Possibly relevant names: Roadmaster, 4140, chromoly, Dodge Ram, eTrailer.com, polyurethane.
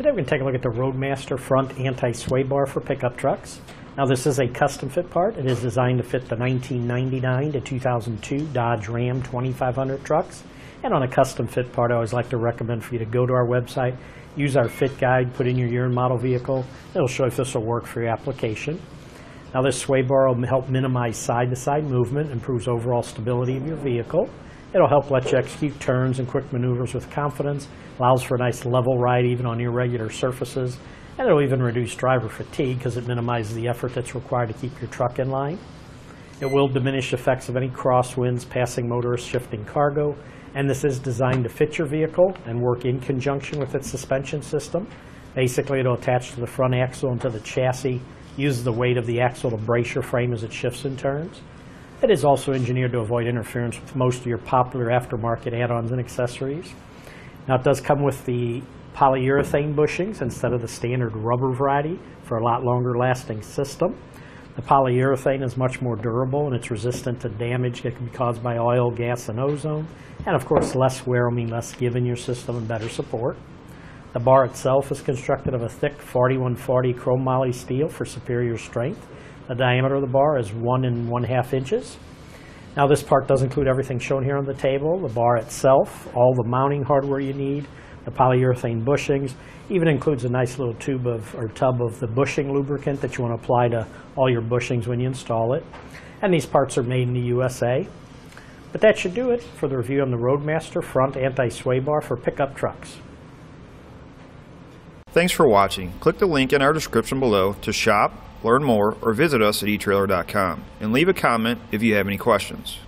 Today we're going to take a look at the Roadmaster front anti-sway bar for pickup trucks. Now this is a custom fit part. It is designed to fit the 1999 to 2002 Dodge Ram 2500 trucks. And on a custom fit part, I always like to recommend for you to go to our website, use our fit guide, put in your year and model vehicle. It'll show if this will work for your application. Now this sway bar will help minimize side-to-side movement, improves overall stability of your vehicle. It'll help let you execute turns and quick maneuvers with confidence, allows for a nice level ride even on irregular surfaces, and it'll even reduce driver fatigue because it minimizes the effort that's required to keep your truck in line. It will diminish effects of any crosswinds, passing motorists, shifting cargo, and this is designed to fit your vehicle and work in conjunction with its suspension system. Basically, it'll attach to the front axle and to the chassis, uses the weight of the axle to brace your frame as it shifts and turns. It is also engineered to avoid interference with most of your popular aftermarket add-ons and accessories. Now it does come with the polyurethane bushings instead of the standard rubber variety for a lot longer lasting system. The polyurethane is much more durable and it's resistant to damage that can be caused by oil, gas, and ozone. And of course, less wear will mean less give in your system and better support. The bar itself is constructed of a thick 4140 chromoly steel for superior strength. The diameter of the bar is 1 1/2 inches. Now this part does include everything shown here on the table, the bar itself, all the mounting hardware you need, the polyurethane bushings, even includes a nice little tub of the bushing lubricant that you want to apply to all your bushings when you install it. And these parts are made in the USA. But that should do it for the review on the Roadmaster front anti-sway bar for pickup trucks. Thanks for watching. Click the link in our description below to shop, learn more, or visit us at eTrailer.com, and leave a comment if you have any questions.